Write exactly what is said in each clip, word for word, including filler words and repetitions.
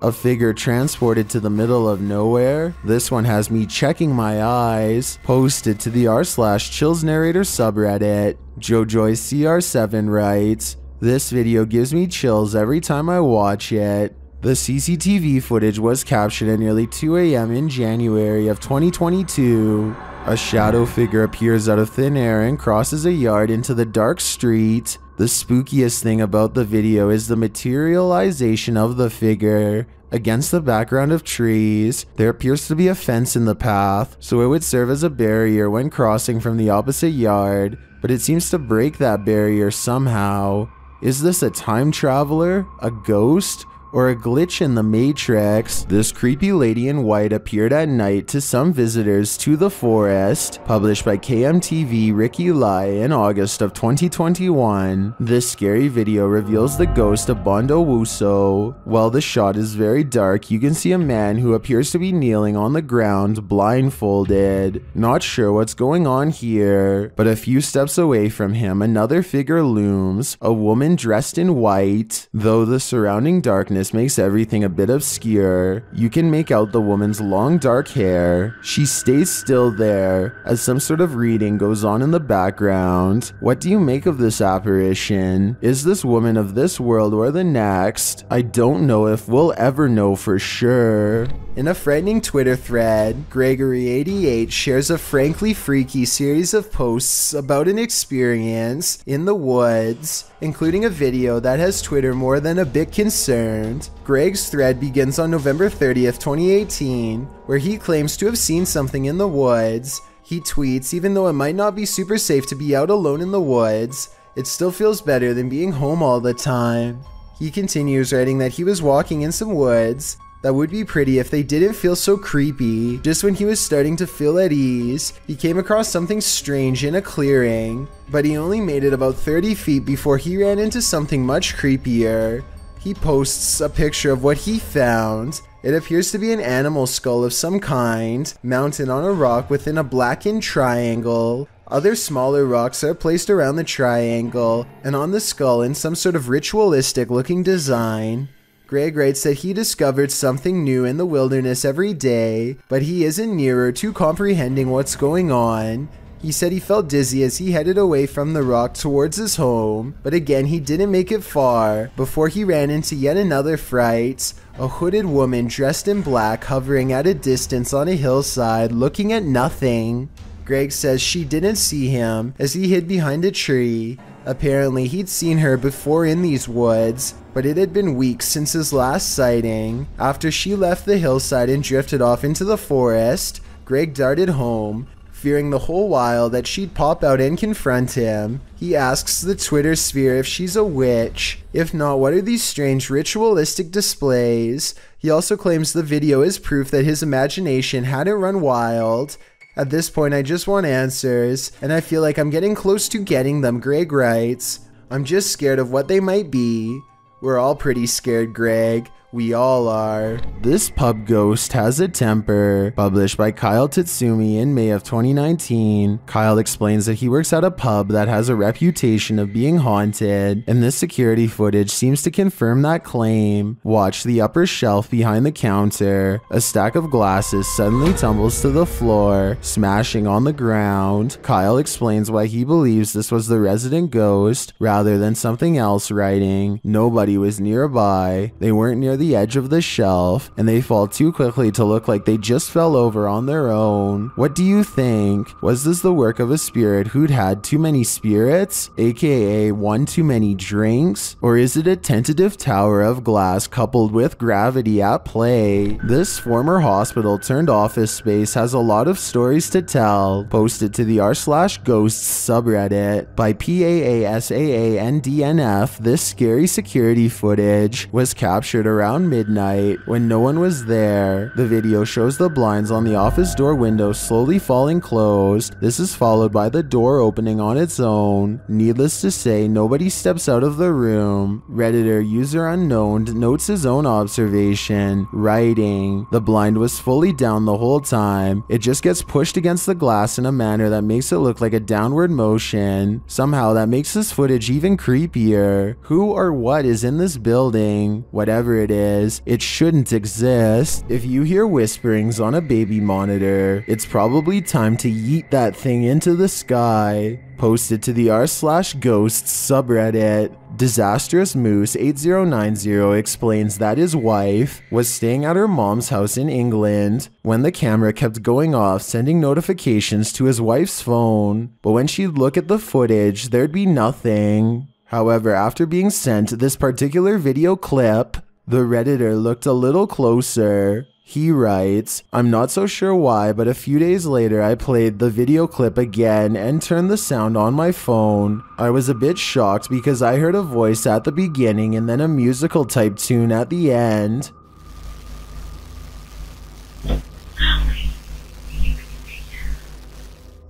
A figure transported to the middle of nowhere. This one has me checking my eyes. Posted to the r slash chills narrator subreddit. jojoy c r seven writes, "This video gives me chills every time I watch it. The C C T V footage was captured at nearly two A M in January of twenty twenty-two. A shadow figure appears out of thin air and crosses a yard into the dark street. The spookiest thing about the video is the materialization of the figure. Against the background of trees, there appears to be a fence in the path, so it would serve as a barrier when crossing from the opposite yard, but it seems to break that barrier somehow. Is this a time traveler, a ghost, or a glitch in the Matrix? This creepy lady in white appeared at night to some visitors to the forest," published by K M T V Ricky Lai in August of twenty twenty-one. "This scary video reveals the ghost of Bondowoso. While the shot is very dark, you can see a man who appears to be kneeling on the ground, blindfolded. Not sure what's going on here, but a few steps away from him, another figure looms, a woman dressed in white. Though the surrounding darkness makes everything a bit obscure, you can make out the woman's long dark hair. She stays still there as some sort of reading goes on in the background. What do you make of this apparition? Is this woman of this world or the next? I don't know if we'll ever know for sure." In a frightening Twitter thread, Gregory eighty-eight shares a frankly freaky series of posts about an experience in the woods, including a video that has Twitter more than a bit concerned. Greg's thread begins on November thirtieth, twenty eighteen, where he claims to have seen something in the woods. He tweets, "Even though it might not be super safe to be out alone in the woods, it still feels better than being home all the time." He continues writing that he was walking in some woods that would be pretty if they didn't feel so creepy. Just when he was starting to feel at ease, he came across something strange in a clearing, but he only made it about thirty feet before he ran into something much creepier. He posts a picture of what he found. It appears to be an animal skull of some kind, mounted on a rock within a blackened triangle. Other smaller rocks are placed around the triangle and on the skull in some sort of ritualistic looking design. Greg writes that he discovered something new in the wilderness every day, but he isn't nearer to comprehending what's going on. He said he felt dizzy as he headed away from the rock towards his home, but again he didn't make it far before he ran into yet another fright, a hooded woman dressed in black hovering at a distance on a hillside looking at nothing. Greg says she didn't see him as he hid behind a tree. Apparently he'd seen her before in these woods, but it had been weeks since his last sighting. After she left the hillside and drifted off into the forest, Greg darted home, fearing the whole while that she'd pop out and confront him. He asks the Twitter sphere if she's a witch. If not, what are these strange ritualistic displays? He also claims the video is proof that his imagination hadn't run wild. "At this point, I just want answers, and I feel like I'm getting close to getting them," Greg writes. "I'm just scared of what they might be." We're all pretty scared, Greg. We all are. This Pub Ghost Has a Temper, published by Kyle Titsumi in May of twenty nineteen. Kyle explains that he works at a pub that has a reputation of being haunted, and this security footage seems to confirm that claim. Watch the upper shelf behind the counter. A stack of glasses suddenly tumbles to the floor, smashing on the ground. Kyle explains why he believes this was the resident ghost rather than something else, writing, "Nobody was nearby. They weren't near the edge of the shelf, and they fall too quickly to look like they just fell over on their own. What do you think? Was this the work of a spirit who'd had too many spirits, aka one too many drinks? Or is it a tentative tower of glass coupled with gravity at play?" This former hospital turned office space has a lot of stories to tell, posted to the r slash ghosts subreddit by P A A S A A N D N F. This scary security footage was captured around Around midnight, when no one was there. The video shows the blinds on the office door window slowly falling closed. This is followed by the door opening on its own. Needless to say, nobody steps out of the room. Redditor user unknown notes his own observation, writing, "The blind was fully down the whole time. It just gets pushed against the glass in a manner that makes it look like a downward motion. Somehow that makes this footage even creepier. Who or what is in this building? Whatever it is, is. It shouldn't exist. If you hear whisperings on a baby monitor, it's probably time to yeet that thing into the sky. Post it to the r slash ghosts subreddit. Disastrous Moose eight zero nine zero explains that his wife was staying at her mom's house in England when the camera kept going off, sending notifications to his wife's phone, but when she'd look at the footage, there'd be nothing. However, after being sent this particular video clip, the Redditor looked a little closer. He writes, "I'm not so sure why, but a few days later I played the video clip again and turned the sound on my phone. I was a bit shocked because I heard a voice at the beginning and then a musical type tune at the end."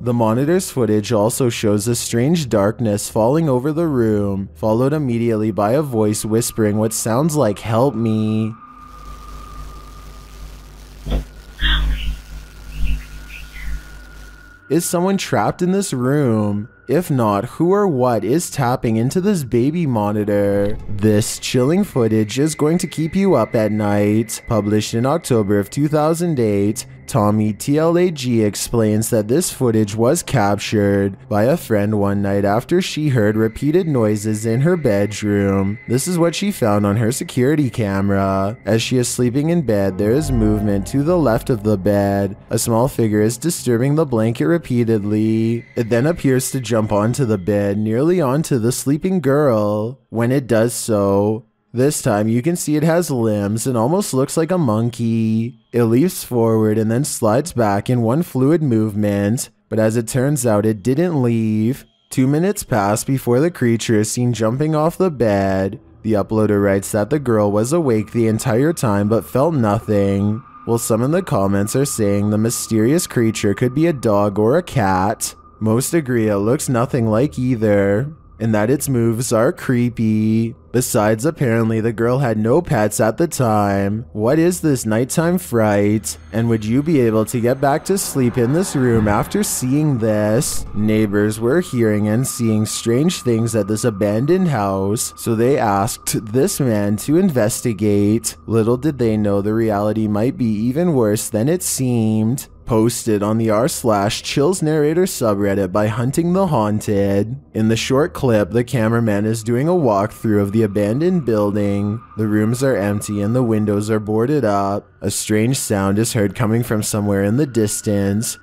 The monitor's footage also shows a strange darkness falling over the room, followed immediately by a voice whispering what sounds like "Help me." Is someone trapped in this room? If not, who or what is tapping into this baby monitor? This chilling footage is going to keep you up at night. Published in October of two thousand eight, Tommy T L A G explains that this footage was captured by a friend one night after she heard repeated noises in her bedroom. This is what she found on her security camera. As she is sleeping in bed, there is movement to the left of the bed. A small figure is disturbing the blanket repeatedly. It then appears to jump onto the bed, nearly onto the sleeping girl. When it does so, this time you can see it has limbs and almost looks like a monkey. It leaps forward and then slides back in one fluid movement, but as it turns out, it didn't leave. Two minutes pass before the creature is seen jumping off the bed. The uploader writes that the girl was awake the entire time but felt nothing, while some in the comments are saying the mysterious creature could be a dog or a cat. Most agree it looks nothing like either, and that its moves are creepy. Besides, apparently the girl had no pets at the time. What is this nighttime fright? And would you be able to get back to sleep in this room after seeing this? Neighbors were hearing and seeing strange things at this abandoned house, so they asked this man to investigate. Little did they know the reality might be even worse than it seemed. Posted on the r slash chills narrator subreddit by Hunting the Haunted. In the short clip, the cameraman is doing a walkthrough of the abandoned building. The rooms are empty and the windows are boarded up. A strange sound is heard coming from somewhere in the distance.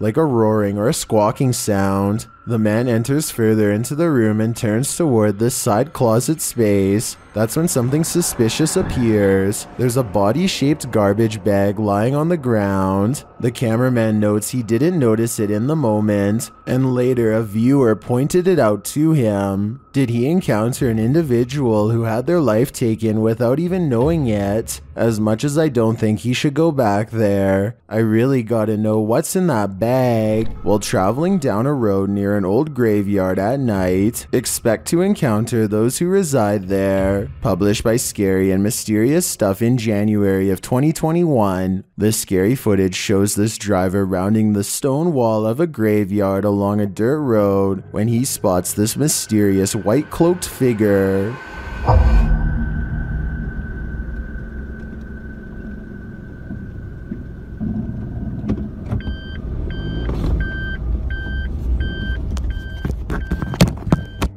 Like a roaring or a squawking sound. The man enters further into the room and turns toward this side closet space. That's when something suspicious appears. There's a body-shaped garbage bag lying on the ground. The cameraman notes he didn't notice it in the moment, and later a viewer pointed it out to him. Did he encounter an individual who had their life taken without even knowing it? As much as I don't think he should go back there, I really gotta know what's in that bag. While traveling down a road near an old graveyard at night, expect to encounter those who reside there. Published by Scary and Mysterious Stuff in January of twenty twenty-one, this scary footage shows this driver rounding the stone wall of a graveyard along a dirt road when he spots this mysterious white-cloaked figure.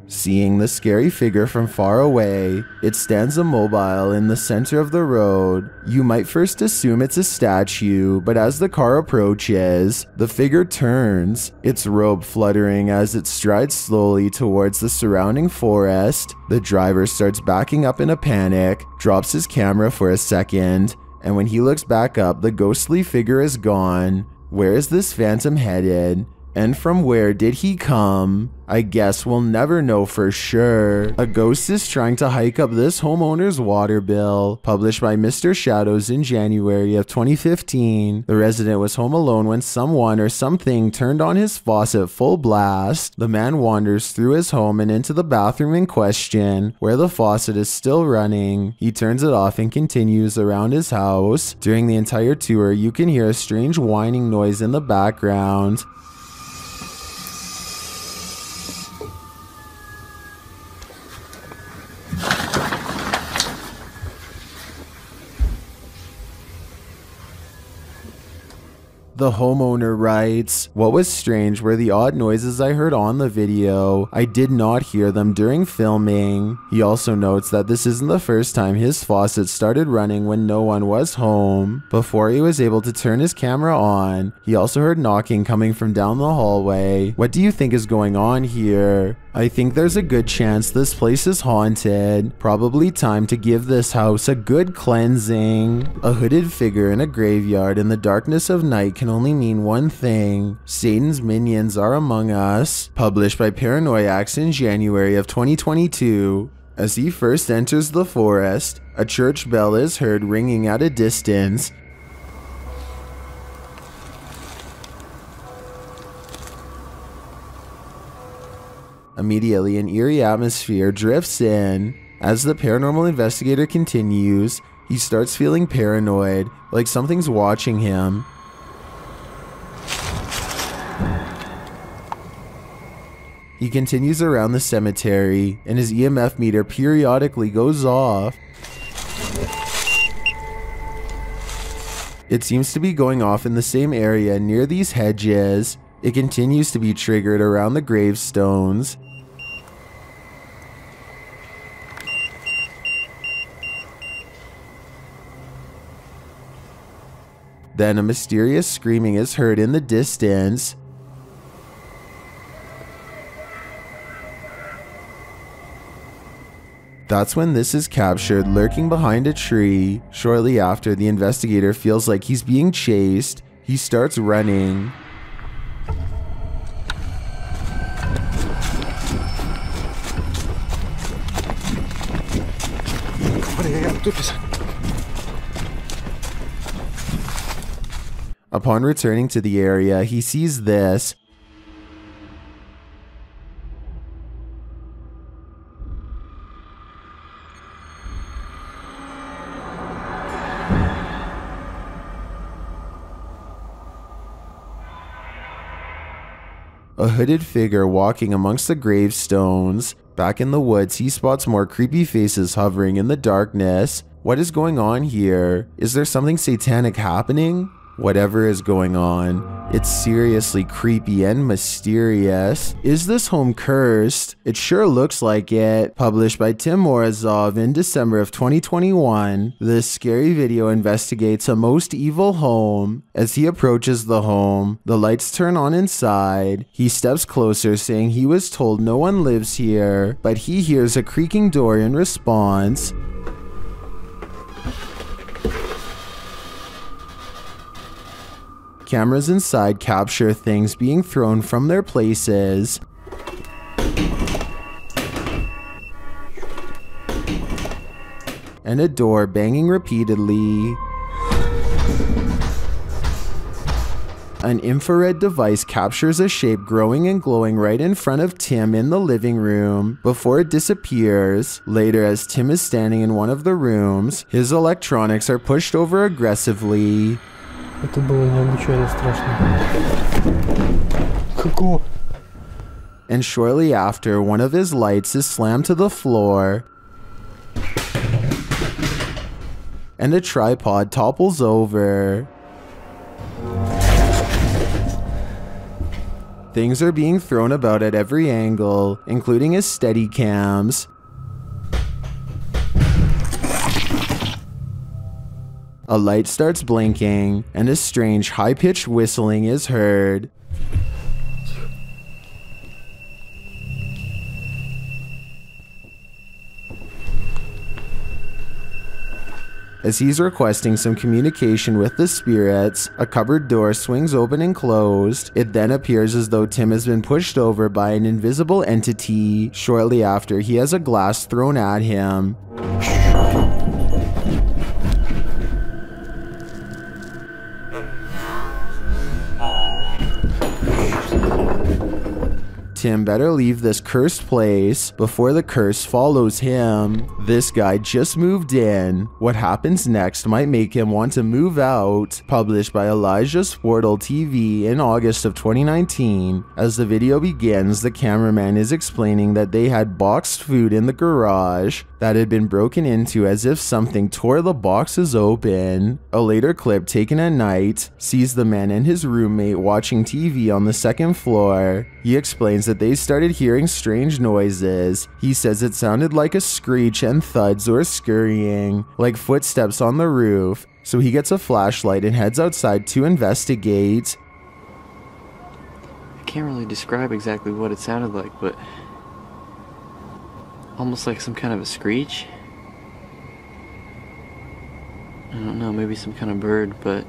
Seeing the scary figure from far away, it stands immobile in the center of the road. You might first assume it's a statue, but as the car approaches, the figure turns, its robe fluttering as it strides slowly towards the surrounding forest. The driver starts backing up in a panic, drops his camera for a second, and when he looks back up, the ghostly figure is gone. Where is this phantom headed? and from where did he come? I guess we'll never know for sure. A ghost is trying to hike up this homeowner's water bill. Published by Mister Shadows in January of twenty fifteen. The resident was home alone when someone or something turned on his faucet full blast. The man wanders through his home and into the bathroom in question, where the faucet is still running. He turns it off and continues around his house. During the entire tour, you can hear a strange whining noise in the background. The homeowner writes, "What was strange were the odd noises I heard on the video. I did not hear them during filming." He also notes that this isn't the first time his faucet started running when no one was home. Before he was able to turn his camera on, he also heard knocking coming from down the hallway. What do you think is going on here? I think there's a good chance this place is haunted. Probably time to give this house a good cleansing. A hooded figure in a graveyard in the darkness of night can only mean one thing. Satan's minions are among us. Published by Paranoiax in January of twenty twenty-two. As he first enters the forest, a church bell is heard ringing at a distance. Immediately, an eerie atmosphere drifts in. As the paranormal investigator continues, he starts feeling paranoid, like something's watching him. He continues around the cemetery, and his E M F meter periodically goes off. It seems to be going off in the same area near these hedges. It continues to be triggered around the gravestones. Then a mysterious screaming is heard in the distance. That's when this is captured lurking behind a tree. Shortly after, the investigator feels like he's being chased. He starts running. Upon returning to the area, he sees this. A hooded figure walking amongst the gravestones. Back in the woods, he spots more creepy faces hovering in the darkness. What is going on here? Is there something satanic happening? Whatever is going on, it's seriously creepy and mysterious. Is this home cursed? It sure looks like it. Published by Tim Morozov in December of twenty twenty-one, this scary video investigates a most evil home. As he approaches the home, the lights turn on inside. He steps closer, saying he was told no one lives here, but he hears a creaking door in response. Cameras inside capture things being thrown from their places. And a door banging repeatedly. An infrared device captures a shape growing and glowing right in front of Tim in the living room before it disappears. Later, as Tim is standing in one of the rooms, his electronics are pushed over aggressively. Это было необычайно страшно. Какого? And shortly after, one of his lights is slammed to the floor, and a tripod topples over. Things are being thrown about at every angle, including his Steadicams. A light starts blinking, and a strange, high-pitched whistling is heard. as he's requesting some communication with the spirits. A cupboard door swings open and closed. It then appears as though Tim has been pushed over by an invisible entity. Shortly after, he has a glass thrown at him. Tim better leave this cursed place before the curse follows him. This guy just moved in. What happens next might make him want to move out. Published by Elijah Swartel T V in August of twenty nineteen. As the video begins, the cameraman is explaining that they had boxed food in the garage that had been broken into as if something tore the boxes open. A later clip taken at night sees the man and his roommate watching T V on the second floor. He explains that they started hearing strange noises. He says it sounded like a screech and thuds or scurrying, like footsteps on the roof, so he gets a flashlight and heads outside to investigate. I can't really describe exactly what it sounded like, but almost like some kind of a screech. I don't know, maybe some kind of bird, but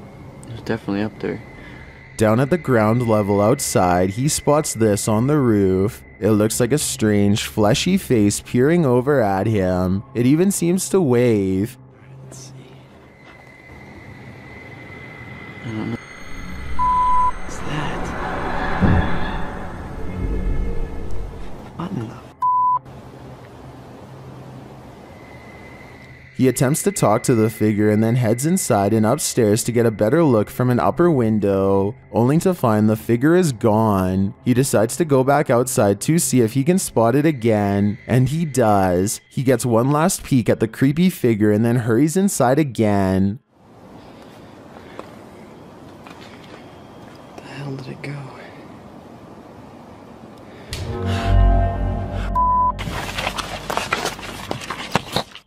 it was definitely up there. Down at the ground level outside, he spots this on the roof. It looks like a strange, fleshy face peering over at him. It even seems to wave. Let's see. I don't know. What's that? What in the f***? He attempts to talk to the figure and then heads inside and upstairs to get a better look from an upper window, only to find the figure is gone. He decides to go back outside to see if he can spot it again, and he does. He gets one last peek at the creepy figure and then hurries inside again. Where the hell did it go?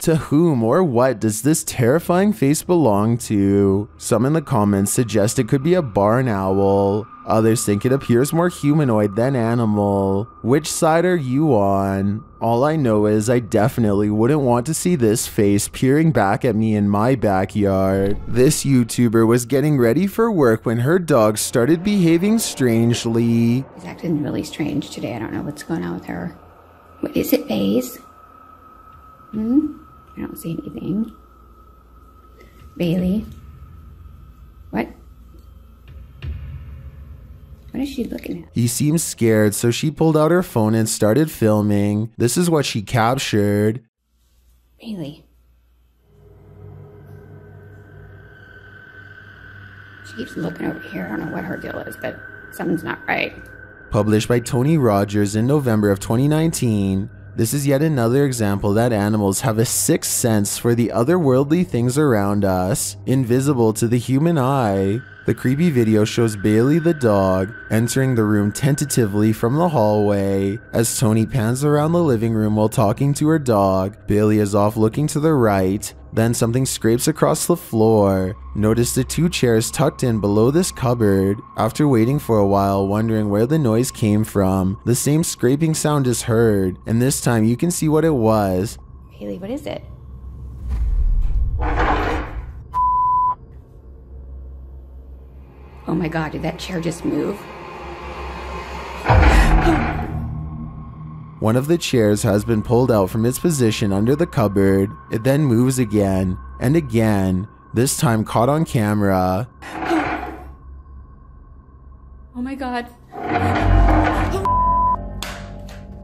To whom or what does this terrifying face belong to? Some in the comments suggest it could be a barn owl. Others think it appears more humanoid than animal. Which side are you on? All I know is I definitely wouldn't want to see this face peering back at me in my backyard. This YouTuber was getting ready for work when her dog started behaving strangely. She's acting really strange today. I don't know what's going on with her. What is it, Baze? Hmm? I don't see anything. Bailey. What? What is she looking at? He seems scared, so she pulled out her phone and started filming. This is what she captured. Bailey. She keeps looking over here. I don't know what her deal is, but something's not right. Published by Tony Rogers in November of twenty nineteen. This is yet another example that animals have a sixth sense for the otherworldly things around us, invisible to the human eye. The creepy video shows Bailey the dog entering the room tentatively from the hallway. As Tony pans around the living room while talking to her dog, Bailey is off looking to the right. Then something scrapes across the floor. Notice the two chairs tucked in below this cupboard. After waiting for a while, wondering where the noise came from, the same scraping sound is heard, and this time you can see what it was. Bailey, what is it? Oh my god, did that chair just move? One of the chairs has been pulled out from its position under the cupboard. It then moves again, and again, this time caught on camera. Oh my god.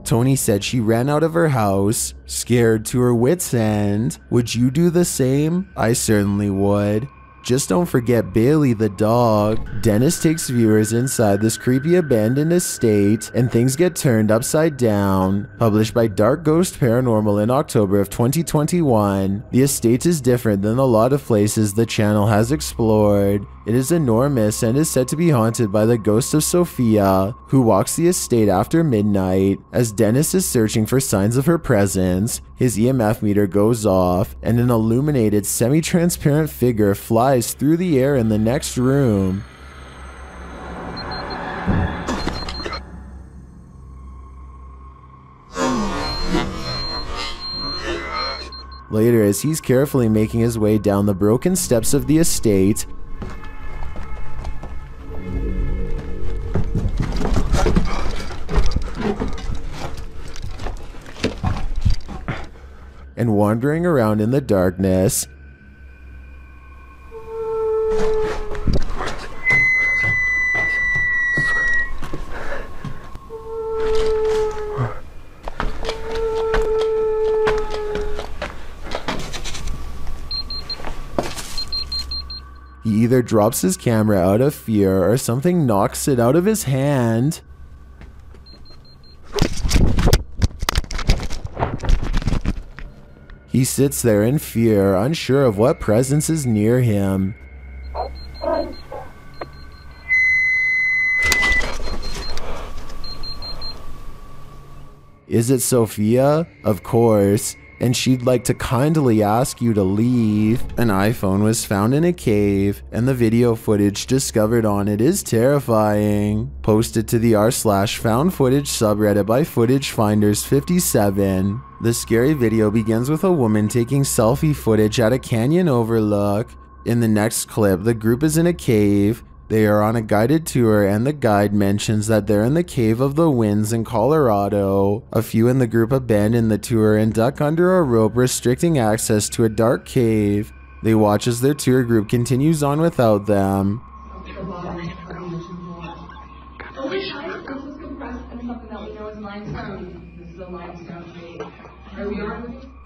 Tony said she ran out of her house, scared to her wits' end. Would you do the same? I certainly would. Just don't forget Bailey the dog. Dennis takes viewers inside this creepy abandoned estate and things get turned upside down. Published by Dark Ghost Paranormal in October of twenty twenty-one. The estate is different than a lot of places the channel has explored. It is enormous and is said to be haunted by the ghost of Sophia, who walks the estate after midnight. As Dennis is searching for signs of her presence, his E M F meter goes off, and an illuminated, semi-transparent figure flies through the air in the next room. Later, as he's carefully making his way down the broken steps of the estate, and wandering around in the darkness, he either drops his camera out of fear or something knocks it out of his hand. He sits there in fear, unsure of what presence is near him. Is it Sophia? Of course. And she'd like to kindly ask you to leave. An iPhone was found in a cave, and the video footage discovered on it is terrifying. Posted to the r slash found footage subreddit by Footage Finders fifty-seven. The scary video begins with a woman taking selfie footage at a canyon overlook. In the next clip, the group is in a cave. They are on a guided tour, and the guide mentions that they're in the Cave of the Winds in Colorado. A few in the group abandon the tour and duck under a rope, restricting access to a dark cave. They watch as their tour group continues on without them.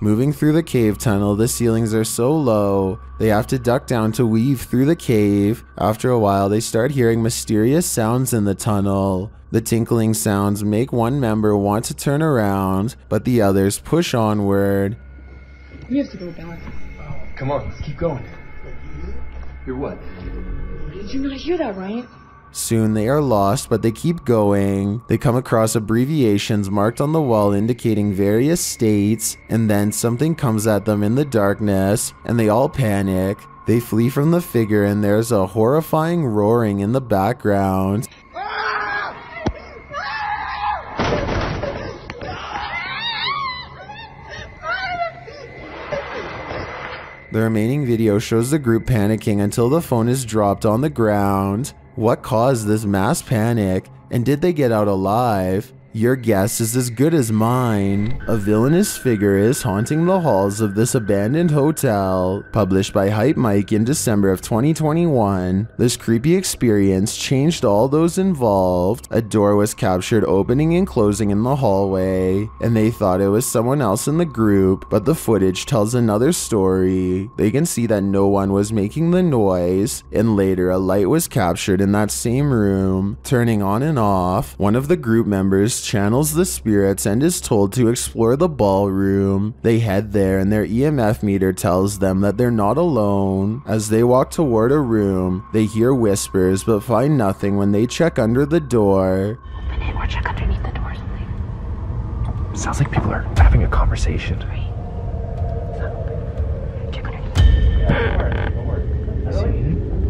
Moving through the cave tunnel, the ceilings are so low, they have to duck down to weave through the cave. After a while, they start hearing mysterious sounds in the tunnel. The tinkling sounds make one member want to turn around, but the others push onward. We have to go back. Oh, come on, let's keep going. You're what? Did you not hear that, right? Soon they are lost, but they keep going. They come across abbreviations marked on the wall indicating various states, and then something comes at them in the darkness, and they all panic. They flee from the figure, and there's a horrifying roaring in the background. The remaining video shows the group panicking until the phone is dropped on the ground. What caused this mass panic, and did they get out alive? Your guess is as good as mine. A villainous figure is haunting the halls of this abandoned hotel. Published by Hype Mike in December of twenty twenty-one, this creepy experience changed all those involved. A door was captured opening and closing in the hallway, and they thought it was someone else in the group, but the footage tells another story. They can see that no one was making the noise, and later a light was captured in that same room, turning on and off. One of the group members channels the spirits and is told to explore the ballroom. They head there, and their E M F meter tells them that they're not alone. As they walk toward a room, they hear whispers but find nothing when they check under the door. Okay, or check underneath the door or something. Sounds like people are having a conversation. Right. So, check underneath. Yeah, don't worry. Don't worry.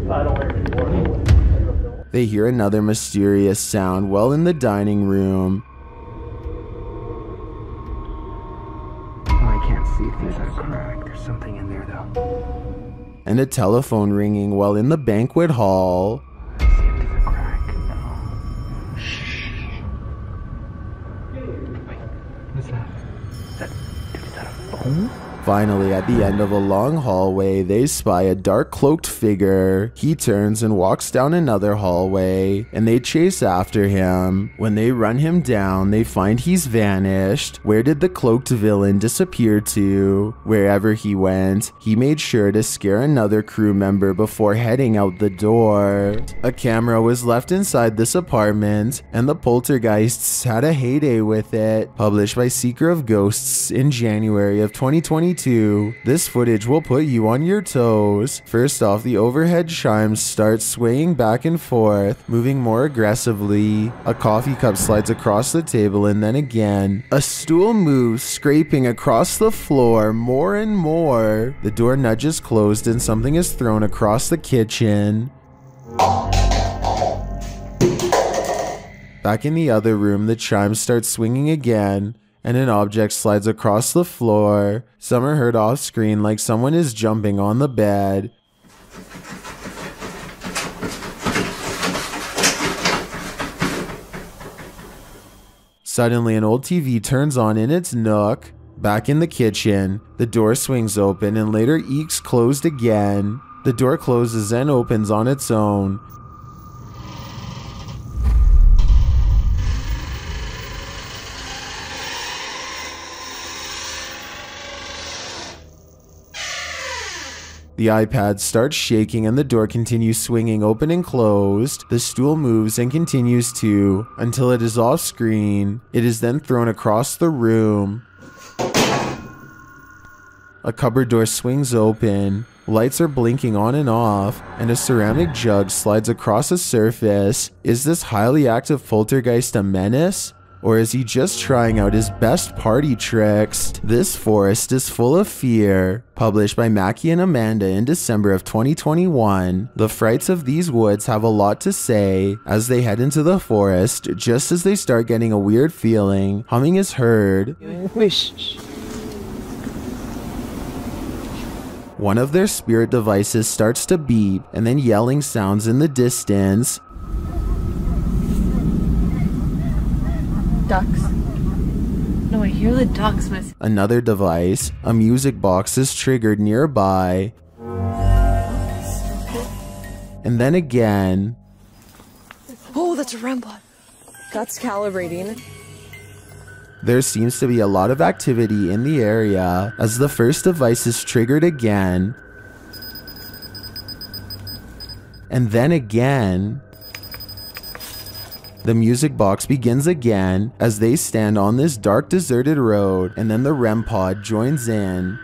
See? I don't worry. Don't worry. They hear another mysterious sound well in the dining room. I can't see if these are cracked. There's something in there though. And a telephone ringing while in the banquet hall. I see if these are cracked. No. Shh. Wait, what's that? Is that, dude, is that a phone? Finally, at the end of a long hallway, they spy a dark-cloaked figure. He turns and walks down another hallway, and they chase after him. When they run him down, they find he's vanished. Where did the cloaked villain disappear to? Wherever he went, he made sure to scare another crew member before heading out the door. A camera was left inside this apartment, and the poltergeists had a heyday with it. Published by Seeker of Ghosts in January of twenty twenty-two. This footage will put you on your toes. First off, the overhead chimes start swaying back and forth, moving more aggressively. A coffee cup slides across the table, and then again. A stool moves, scraping across the floor more and more. The door nudges closed, and something is thrown across the kitchen. Back in the other room, the chimes start swinging again. and an object slides across the floor. Some are heard off screen, like someone is jumping on the bed. Suddenly, an old T V turns on in its nook. Back in the kitchen, the door swings open and later eeks closed again. The door closes and opens on its own. The iPad starts shaking and the door continues swinging open and closed. The stool moves and continues to, until it is off screen. It is then thrown across the room. A cupboard door swings open. Lights are blinking on and off, and a ceramic jug slides across a surface. Is this highly active poltergeist a menace? Or is he just trying out his best party tricks? This Forest is Full of Fear, published by Mackie and Amanda in December of twenty twenty-one. The frights of these woods have a lot to say. As they head into the forest, just as they start getting a weird feeling, humming is heard. One of their spirit devices starts to beep, and then yelling sounds in the distance. Ducks. No, I hear the ducks miss. Another device, a music box, is triggered nearby. And then again. Oh, that's a ramblot. That's calibrating. There seems to be a lot of activity in the area as the first device is triggered again. And then again. The music box begins again as they stand on this dark, deserted road, and then the R E M pod joins in.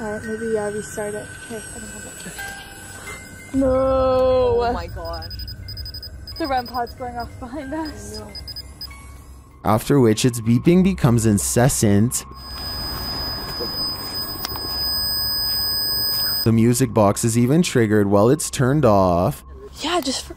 Alright, maybe yeah, we start it. Okay, I don't have it. No! Oh my gosh. The R E M pod's going off behind us. I know. After which its beeping becomes incessant. The music box is even triggered while it's turned off. Yeah, just for...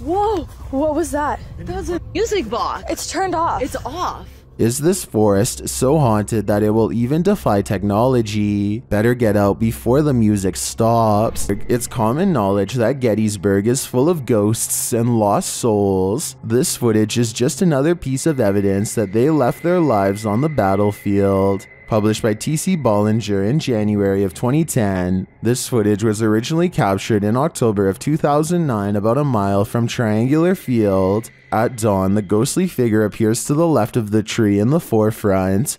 Whoa! What was that? That was a music box. It's turned off. It's off. Is this forest so haunted that it will even defy technology? Better get out before the music stops. It's common knowledge that Gettysburg is full of ghosts and lost souls. This footage is just another piece of evidence that they left their lives on the battlefield. Published by T C Bollinger in January of twenty ten. This footage was originally captured in October of two thousand nine about a mile from Triangular Field. At dawn, the ghostly figure appears to the left of the tree in the forefront.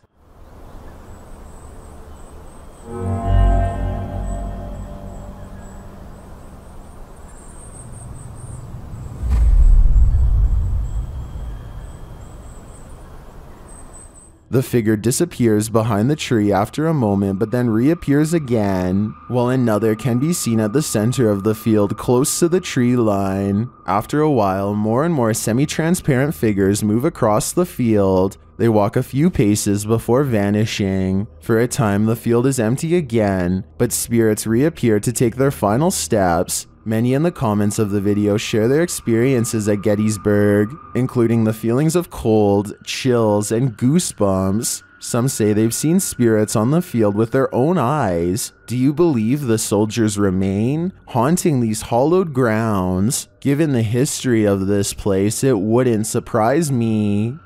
The figure disappears behind the tree after a moment, but then reappears again, while another can be seen at the center of the field close to the tree line. After a while, more and more semi-transparent figures move across the field. They walk a few paces before vanishing. For a time, the field is empty again, but spirits reappear to take their final steps. Many in the comments of the video share their experiences at Gettysburg, including the feelings of cold, chills, and goosebumps. Some say they've seen spirits on the field with their own eyes. Do you believe the soldiers remain, haunting these hallowed grounds? Given the history of this place, it wouldn't surprise me.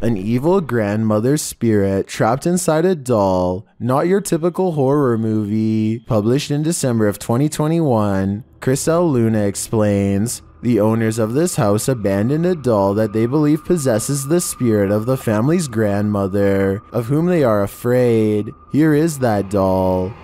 An evil grandmother's spirit trapped inside a doll, not your typical horror movie. Published in December of twenty twenty-one, Chriselle Luna explains, the owners of this house abandoned a doll that they believe possesses the spirit of the family's grandmother, of whom they are afraid. Here is that doll.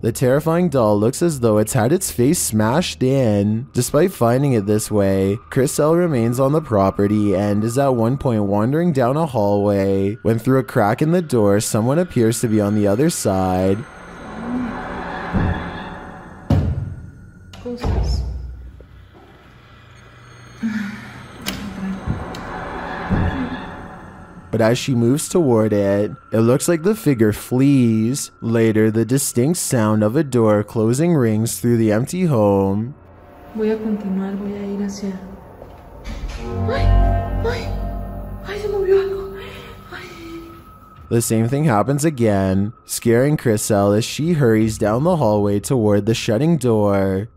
The terrifying doll looks as though it's had its face smashed in. Despite finding it this way, Chriselle remains on the property and is at one point wandering down a hallway, when through a crack in the door, someone appears to be on the other side. Who's this? but as she moves toward it, it looks like the figure flees. Later, the distinct sound of a door closing rings through the empty home. Voy a continuar, voy a ir hacia... Ay, ay, ay, se movió algo. The same thing happens again, scaring Chriselle as she hurries down the hallway toward the shutting door.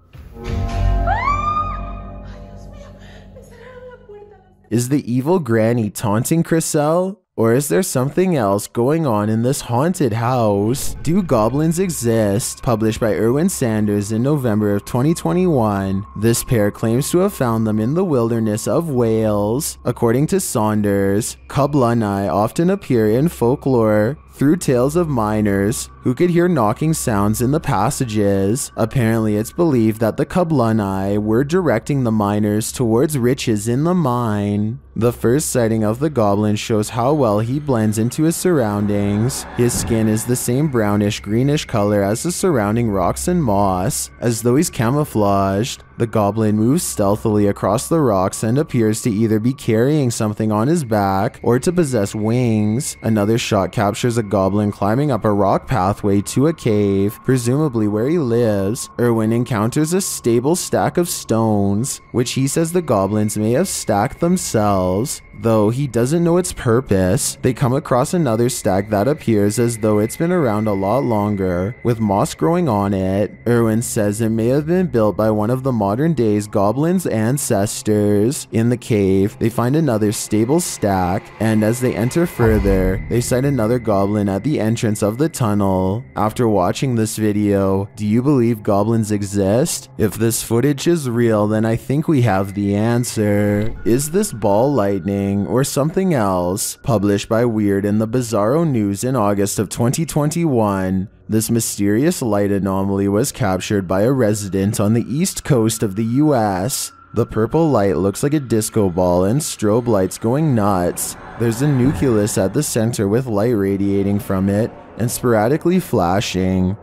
Is the evil granny taunting Chriselle? Or is there something else going on in this haunted house? Do Goblins Exist? Published by Irwin Sanders in November of twenty twenty-one. This pair claims to have found them in the wilderness of Wales. According to Saunders, Kablunai often appear in folklore through tales of miners who could hear knocking sounds in the passages. Apparently, it's believed that the Kablunai were directing the miners towards riches in the mine. The first sighting of the goblin shows how well he blends into his surroundings. His skin is the same brownish-greenish color as the surrounding rocks and moss, as though he's camouflaged. The goblin moves stealthily across the rocks and appears to either be carrying something on his back or to possess wings. Another shot captures a goblin climbing up a rock pathway to a cave, presumably where he lives. Irwin encounters a stable stack of stones, which he says the goblins may have stacked themselves, though he doesn't know its purpose. They come across another stack that appears as though it's been around a lot longer, with moss growing on it. Irwin says it may have been built by one of the modern day's goblins' ancestors. In the cave, they find another stable stack, and as they enter further, they sight another goblin at the entrance of the tunnel. After watching this video, do you believe goblins exist? If this footage is real, then I think we have the answer. Is this ball lightning or something else? Published by Weird in the Bizarro News in August of twenty twenty-one. This mysterious light anomaly was captured by a resident on the east coast of the U S. The purple light looks like a disco ball and strobe lights going nuts. There's a nucleus at the center with light radiating from it and sporadically flashing.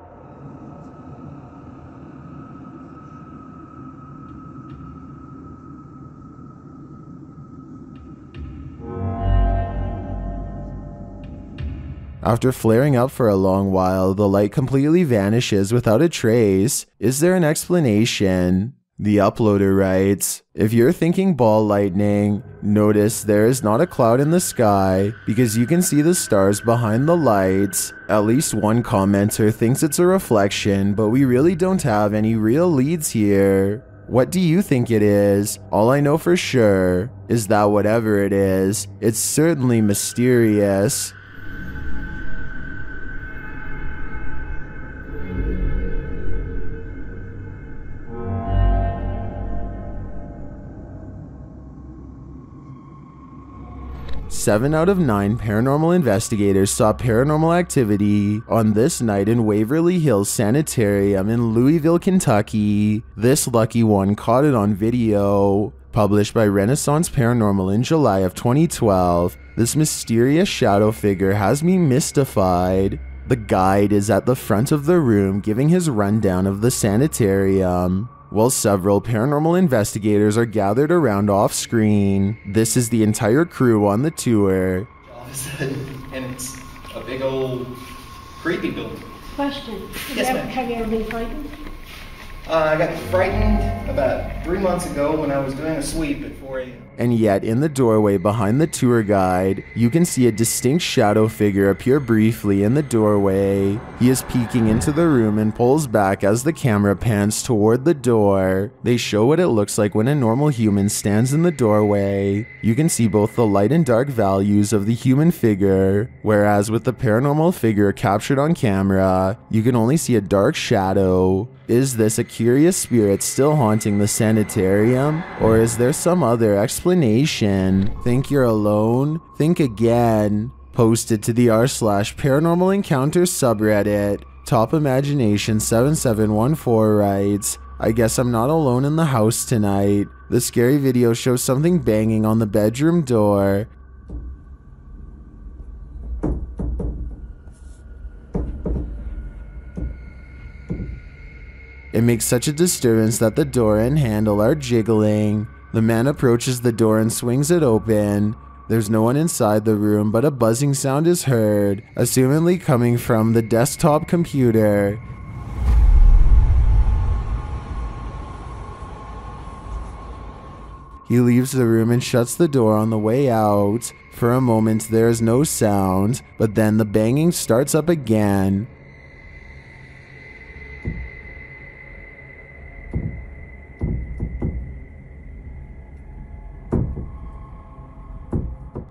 After flaring up for a long while, the light completely vanishes without a trace. Is there an explanation? The uploader writes, if you're thinking ball lightning, notice there is not a cloud in the sky because you can see the stars behind the lights. At least one commenter thinks it's a reflection, but we really don't have any real leads here. What do you think it is? All I know for sure is that whatever it is, it's certainly mysterious. seven out of nine paranormal investigators saw paranormal activity on this night in Waverly Hills Sanitarium in Louisville, Kentucky. This lucky one caught it on video. Published by Renaissance Paranormal in July of twenty twelve, this mysterious shadow figure has me mystified. The guide is at the front of the room giving his rundown of the sanitarium, while several paranormal investigators are gathered around off-screen. This is the entire crew on the tour. And it's a big old creepy building. Question. Yes, ma'am. Have you ever been frightened? Uh, I got frightened about three months ago when I was doing a sweep at four A M And yet, in the doorway behind the tour guide, you can see a distinct shadow figure appear briefly in the doorway. He is peeking into the room and pulls back as the camera pans toward the door. They show what it looks like when a normal human stands in the doorway. You can see both the light and dark values of the human figure, whereas with the paranormal figure captured on camera, you can only see a dark shadow. Is this a curious spirit still haunting the sanitarium, or is there some other explanation? Think you're alone? Think again. Posted to the r slash paranormal encounters subreddit, Top Imagination seven seven one four writes, I guess I'm not alone in the house tonight. The scary video shows something banging on the bedroom door. It makes such a disturbance that the door and handle are jiggling. The man approaches the door and swings it open. There's no one inside the room, but a buzzing sound is heard, assumedly coming from the desktop computer. He leaves the room and shuts the door on the way out. For a moment, there is no sound, but then the banging starts up again.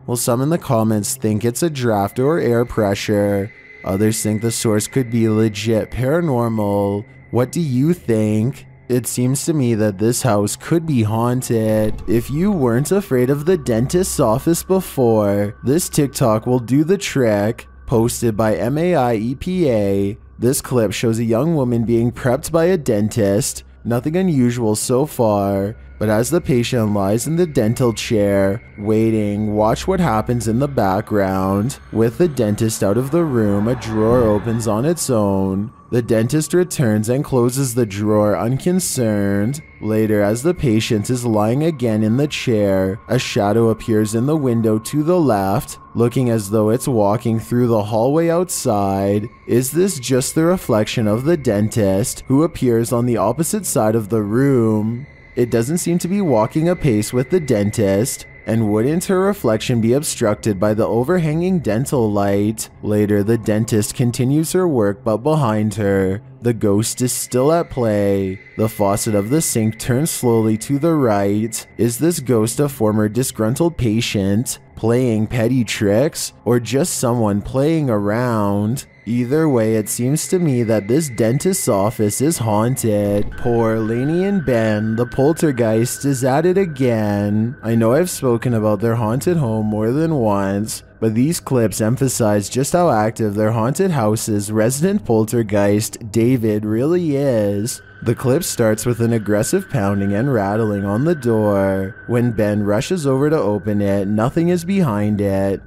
While some in the comments think it's a draft or air pressure, others think the source could be legit paranormal. What do you think? It seems to me that this house could be haunted. If you weren't afraid of the dentist's office before, this TikTok will do the trick. Posted by M A I E P A, this clip shows a young woman being prepped by a dentist. Nothing unusual so far, but as the patient lies in the dental chair, waiting, watch what happens in the background. With the dentist out of the room, a drawer opens on its own. The dentist returns and closes the drawer unconcerned. Later, as the patient is lying again in the chair, a shadow appears in the window to the left, looking as though it's walking through the hallway outside. Is this just the reflection of the dentist, who appears on the opposite side of the room? It doesn't seem to be walking apace with the dentist. And wouldn't her reflection be obstructed by the overhanging dental light? Later, the dentist continues her work, but behind her, the ghost is still at play. The faucet of the sink turns slowly to the right. Is this ghost a former disgruntled patient playing petty tricks, or just someone playing around? Either way, it seems to me that this dentist's office is haunted. Poor Lainey and Ben, the poltergeist, is at it again. I know I've spoken about their haunted home more than once, but these clips emphasize just how active their haunted house's resident poltergeist, David, really is. The clip starts with an aggressive pounding and rattling on the door. When Ben rushes over to open it, nothing is behind it.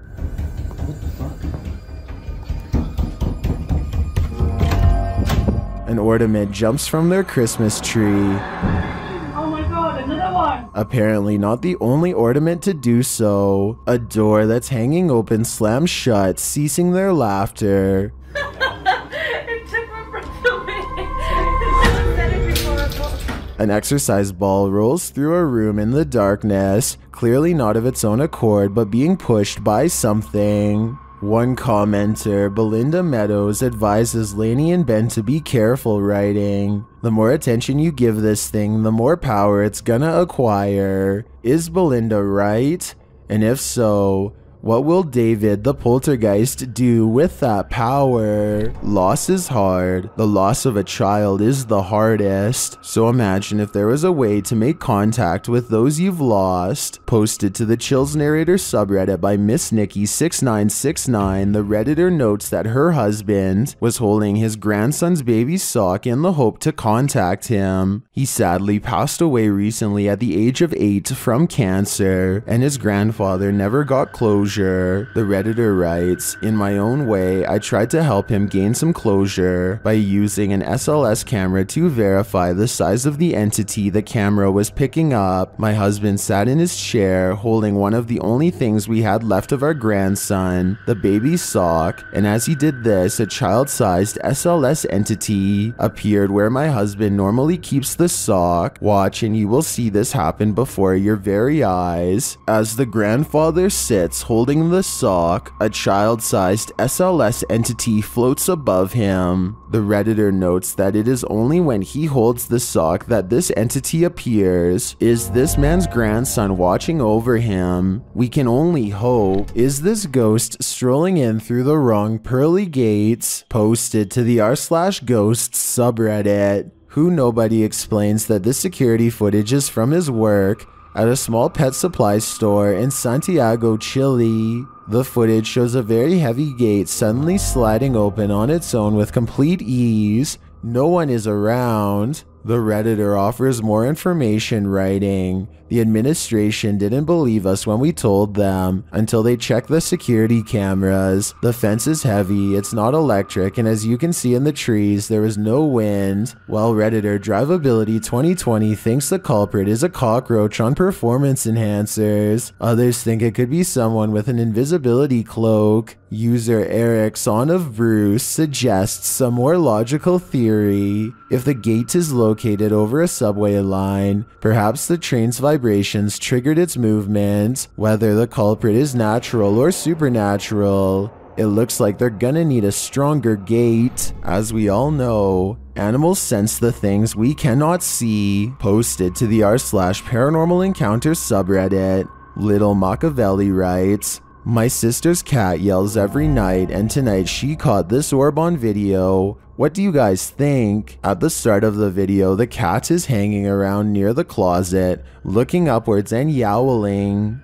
An ornament jumps from their Christmas tree. Oh my god, another one! Apparently not the only ornament to do so. A door that's hanging open slams shut, ceasing their laughter. It took my breath away. Never said it before. An exercise ball rolls through a room in the darkness, clearly not of its own accord, but being pushed by something. One commenter, Belinda Meadows, advises Lainey and Ben to be careful writing. The more attention you give this thing, the more power it's gonna acquire. Is Belinda right? And if so, what will David, the poltergeist, do with that power? Loss is hard. The loss of a child is the hardest. So imagine if there was a way to make contact with those you've lost. Posted to the Chills Narrator subreddit by Miss Nikki six nine six nine, the Redditor notes that her husband was holding his grandson's baby sock in the hope to contact him. He sadly passed away recently at the age of eight from cancer, and his grandfather never got close. Closure. The Redditor writes, "In my own way, I tried to help him gain some closure by using an S L S camera to verify the size of the entity the camera was picking up. My husband sat in his chair, holding one of the only things we had left of our grandson, the baby's sock, and as he did this, a child-sized S L S entity appeared where my husband normally keeps the sock. Watch and you will see this happen before your very eyes. As the grandfather sits, holding the sock, a child-sized S L S entity floats above him." The Redditor notes that it is only when he holds the sock that this entity appears. Is this man's grandson watching over him? We can only hope. Is this ghost strolling in through the wrong pearly gates? Posted to the r slash ghosts subreddit. Who Nobody explains that this security footage is from his work at a small pet supply store in Santiago, Chile. The footage shows a very heavy gate suddenly sliding open on its own with complete ease. No one is around. The Redditor offers more information, writing, "The administration didn't believe us when we told them until they checked the security cameras. The fence is heavy, it's not electric, and as you can see in the trees, there is no wind." While Redditor Drivability twenty twenty thinks the culprit is a cockroach on performance enhancers, others think it could be someone with an invisibility cloak. User Eric, Son of Bruce, suggests some more logical theory. If the gate is located over a subway line, perhaps the train's vibrations triggered its movement. Whether the culprit is natural or supernatural, it looks like they're gonna need a stronger gate. As we all know, animals sense the things we cannot see. Posted to the r slash paranormal encounters subreddit, Little Machiavelli writes, "My sister's cat yells every night, and tonight she caught this orb on video. What do you guys think?" At the start of the video, the cat is hanging around near the closet, looking upwards and yowling.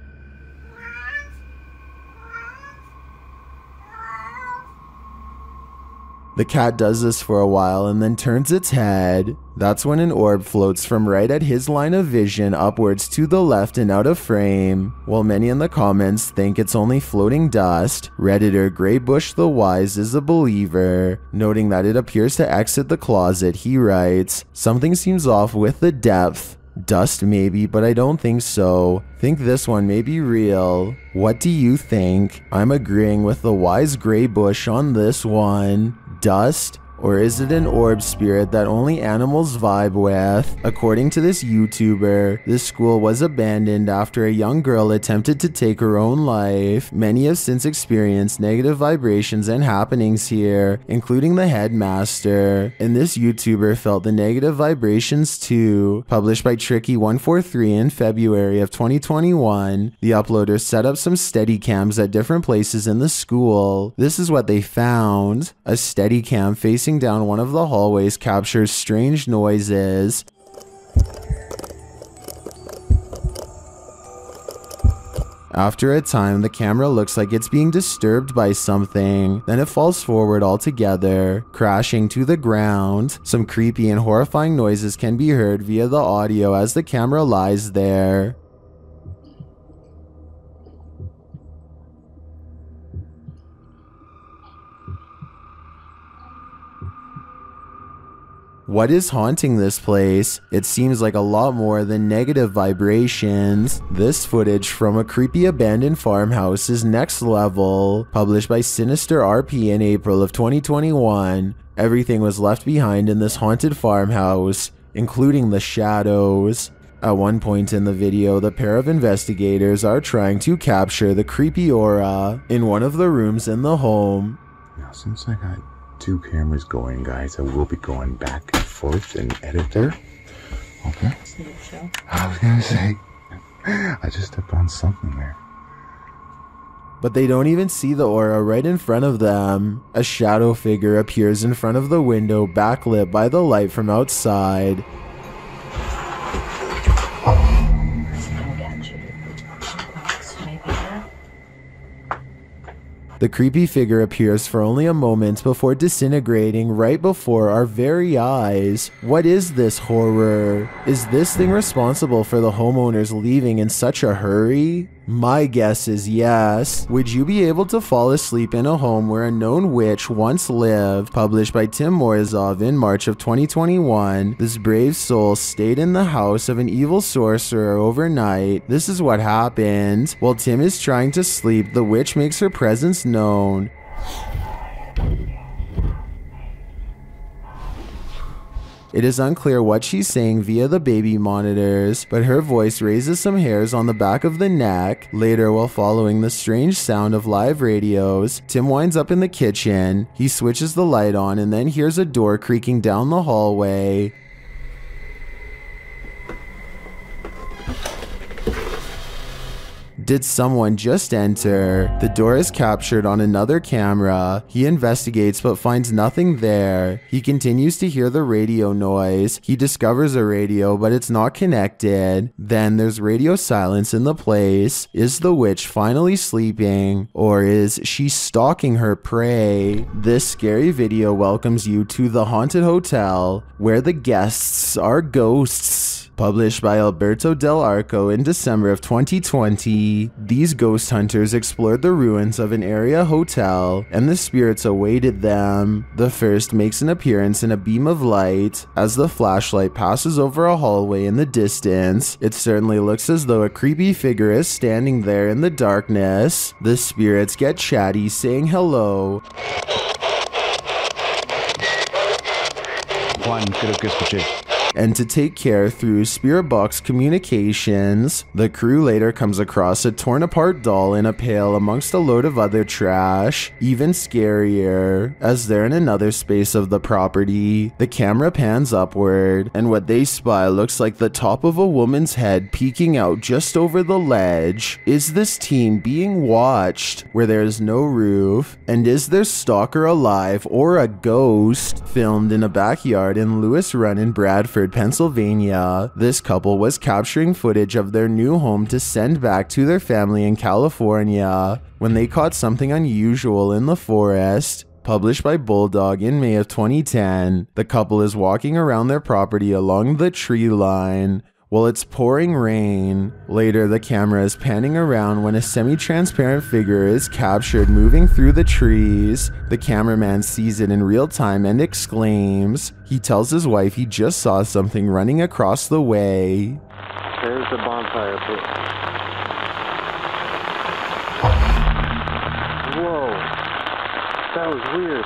The cat does this for a while and then turns its head. That's when an orb floats from right at his line of vision upwards to the left and out of frame. While many in the comments think it's only floating dust, Redditor Greybush the Wise is a believer. Noting that it appears to exit the closet, he writes, "Something seems off with the depth. Dust maybe, but I don't think so. Think this one may be real. What do you think?" I'm agreeing with the Wise Greybush on this one. Dust? Or is it an orb spirit that only animals vibe with? According to this YouTuber, this school was abandoned after a young girl attempted to take her own life. Many have since experienced negative vibrations and happenings here, including the headmaster. And this YouTuber felt the negative vibrations too. Published by Tricky one four three in February of twenty twenty-one, the uploader set up some Steadicams at different places in the school. This is what they found. A Steadicam facing down one of the hallways captures strange noises. After a time, the camera looks like it's being disturbed by something, then it falls forward altogether, crashing to the ground. Some creepy and horrifying noises can be heard via the audio as the camera lies there. What is haunting this place? It seems like a lot more than negative vibrations. This footage from a creepy abandoned farmhouse is next level. Published by Sinister R P in April of twenty twenty-one, everything was left behind in this haunted farmhouse, including the shadows. At one point in the video, the pair of investigators are trying to capture the creepy aura in one of the rooms in the home. Now, since I got two cameras going, guys, I will be going back and forth and edit there. Okay. I was gonna say, I just stepped on something there. But they don't even see the aura right in front of them. A shadow figure appears in front of the window, backlit by the light from outside. The creepy figure appears for only a moment before disintegrating right before our very eyes. What is this horror? Is this thing responsible for the homeowners leaving in such a hurry? My guess is yes. Would you be able to fall asleep in a home where a known witch once lived? Published by Tim Morozov in March of twenty twenty-one, this brave soul stayed in the house of an evil sorcerer overnight. This is what happened. While Tim is trying to sleep, the witch makes her presence known. It is unclear what she's saying via the baby monitors, but her voice raises some hairs on the back of the neck. Later, while following the strange sound of live radios, Tim winds up in the kitchen. He switches the light on and then hears a door creaking down the hallway. did someone just enter? The door is captured on another camera. He investigates but finds nothing there. He continues to hear the radio noise. He discovers a radio, but it's not connected. Then there's radio silence in the place. Is the witch finally sleeping, or is she stalking her prey? This scary video welcomes you to the haunted hotel, where the guests are ghosts. Published by Alberto Del Arco in December of twenty twenty, these ghost hunters explored the ruins of an area hotel, and the spirits awaited them. The first makes an appearance in a beam of light. As the flashlight passes over a hallway in the distance, it certainly looks as though a creepy figure is standing there in the darkness. The spirits get chatty, saying hello. And to take care through spirit box communications. The crew later comes across a torn apart doll in a pail amongst a load of other trash, even scarier, as they're in another space of the property. The camera pans upward, and what they spy looks like the top of a woman's head peeking out just over the ledge. Is this teen being watched, where there is no roof? And is their stalker alive or a ghost? Filmed in a backyard in Lewis Run in Bradford, Pennsylvania, this couple was capturing footage of their new home to send back to their family in California when they caught something unusual in the forest. Published by Bulldog in May of twenty ten, the couple is walking around their property along the tree line while it's pouring rain. Later, the camera is panning around when a semi-transparent figure is captured moving through the trees. The cameraman sees it in real time and exclaims. He tells his wife he just saw something running across the way. There's the bonfire pit. Whoa. That was weird.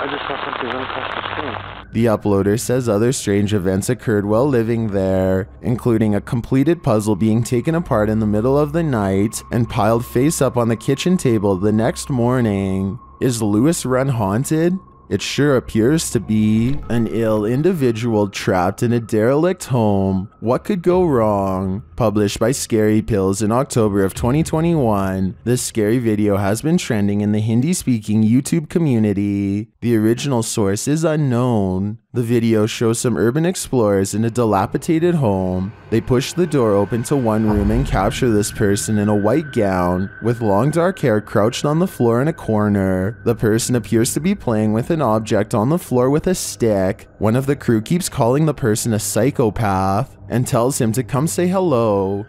I just saw something run across the stream. The uploader says other strange events occurred while living there, including a completed puzzle being taken apart in the middle of the night and piled face up on the kitchen table the next morning. Is Lewis Run haunted? It sure appears to be. An ill individual trapped in a derelict home. What could go wrong? Published by Scary Pills in October of twenty twenty-one, this scary video has been trending in the Hindi-speaking YouTube community. The original source is unknown. The video shows some urban explorers in a dilapidated home. They push the door open to one room and capture this person in a white gown with long dark hair crouched on the floor in a corner. The person appears to be playing with an object on the floor with a stick. One of the crew keeps calling the person a psychopath and tells him to come say hello.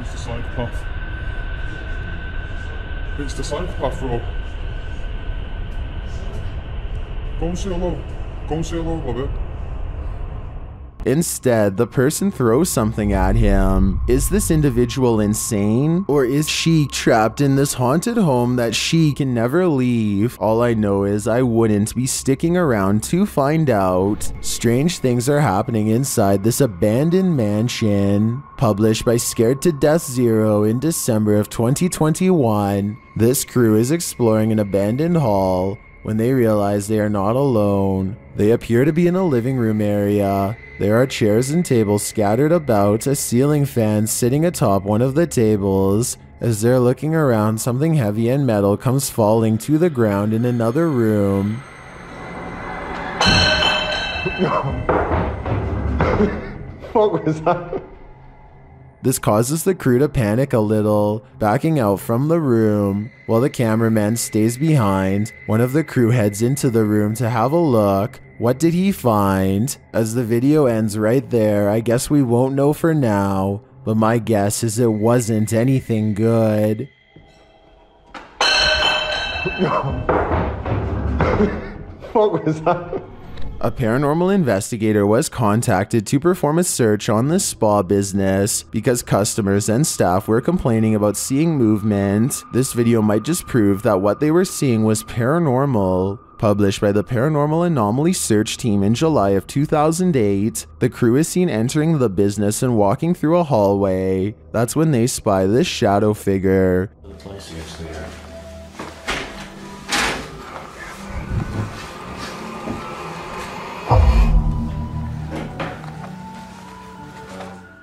It's the psychopath. It's the psychopath, Rob. Go and say hello. Go and say hello, Robert. Instead, the person throws something at him. Is this individual insane? Or is she trapped in this haunted home that she can never leave? All I know is I wouldn't be sticking around to find out. Strange things are happening inside this abandoned mansion. Published by Scared to Death Zero in December of twenty twenty-one, this crew is exploring an abandoned hall when they realize they are not alone. They appear to be in a living room area. There are chairs and tables scattered about, a ceiling fan sitting atop one of the tables. As they're looking around, something heavy and metal comes falling to the ground in another room. What was that? This causes the crew to panic a little, backing out from the room. While the cameraman stays behind, one of the crew heads into the room to have a look. What did he find? As the video ends right there, I guess we won't know for now, but my guess is it wasn't anything good. What was that? A paranormal investigator was contacted to perform a search on the spa business because customers and staff were complaining about seeing movement. This video might just prove that what they were seeing was paranormal. Published by the Paranormal Anomaly Search Team in July of two thousand eight, the crew is seen entering the business and walking through a hallway. That's when they spy this shadow figure. The place is there.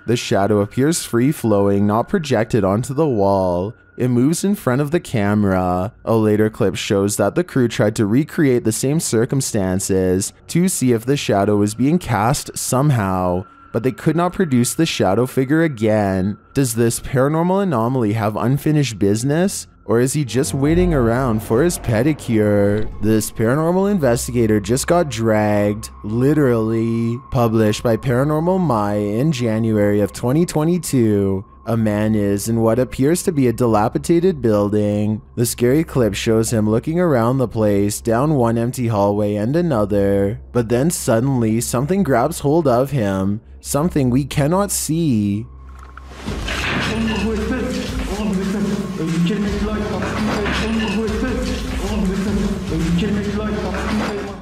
The shadow appears free-flowing, not projected onto the wall. It moves in front of the camera. A later clip shows that the crew tried to recreate the same circumstances to see if the shadow was being cast somehow, but they could not produce the shadow figure again. Does this paranormal anomaly have unfinished business? Or is he just waiting around for his pedicure? This paranormal investigator just got dragged, literally. Published by Paranormal Mai in January of twenty twenty-two. A man is in what appears to be a dilapidated building. The scary clip shows him looking around the place, down one empty hallway and another. But then suddenly, something grabs hold of him. Something we cannot see.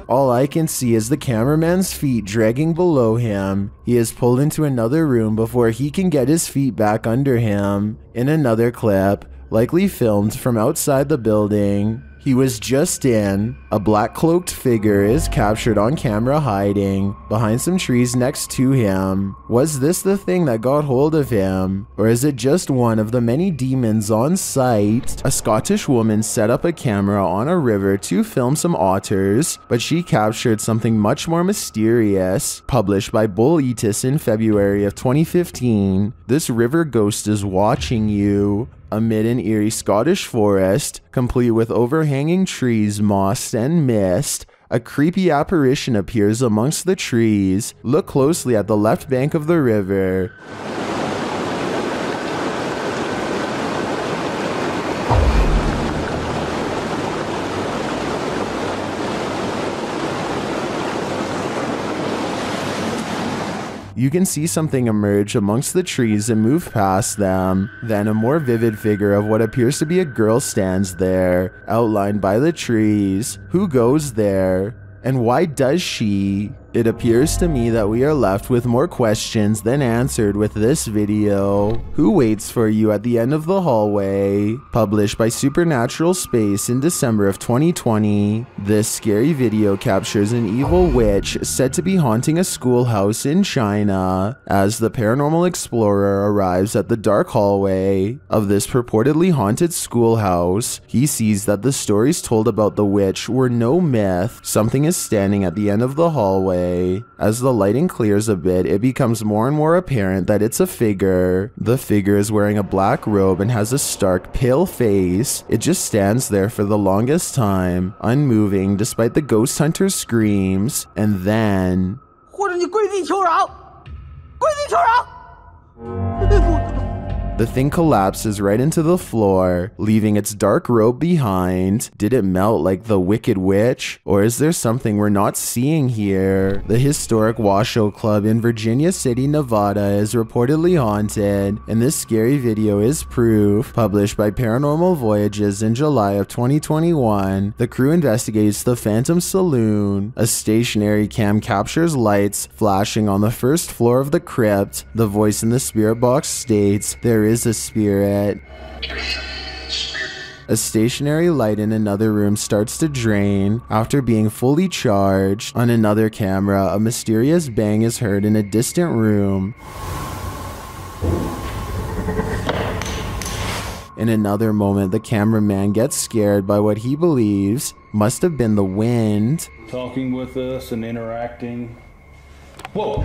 All I can see is the cameraman's feet dragging below him. He is pulled into another room before he can get his feet back under him. In another clip, likely filmed from outside the building he was just in, a black-cloaked figure is captured on camera hiding behind some trees next to him. Was this the thing that got hold of him? Or is it just one of the many demons on site? A Scottish woman set up a camera on a river to film some otters, but she captured something much more mysterious. Published by Bull Eatus in February of twenty fifteen, this river ghost is watching you. Amid an eerie Scottish forest, complete with overhanging trees, moss, and mist, a creepy apparition appears amongst the trees. Look closely at the left bank of the river. You can see something emerge amongst the trees and move past them. Then a more vivid figure of what appears to be a girl stands there, outlined by the trees. Who goes there? And why does she? It appears to me that we are left with more questions than answered with this video. Who waits for you at the end of the hallway? Published by Supernatural Space in December of twenty twenty. This scary video captures an evil witch said to be haunting a schoolhouse in China. As the paranormal explorer arrives at the dark hallway of this purportedly haunted schoolhouse, he sees that the stories told about the witch were no myth. Something is standing at the end of the hallway. As the lighting clears a bit, it becomes more and more apparent that it's a figure. The figure is wearing a black robe and has a stark, pale face. It just stands there for the longest time, unmoving despite the ghost hunter's screams, and then... the thing collapses right into the floor, leaving its dark robe behind. Did it melt like the Wicked Witch? Or is there something we're not seeing here? The historic Washoe Club in Virginia City, Nevada is reportedly haunted, and this scary video is proof. Published by Paranormal Voyages in July of twenty twenty-one, the crew investigates the Phantom Saloon. A stationary cam captures lights flashing on the first floor of the crypt. The voice in the spirit box states, "There is a spirit." A stationary light in another room starts to drain after being fully charged. On another camera, a mysterious bang is heard in a distant room. In another moment, the cameraman gets scared by what he believes must have been the wind. Talking with us and interacting. Whoa!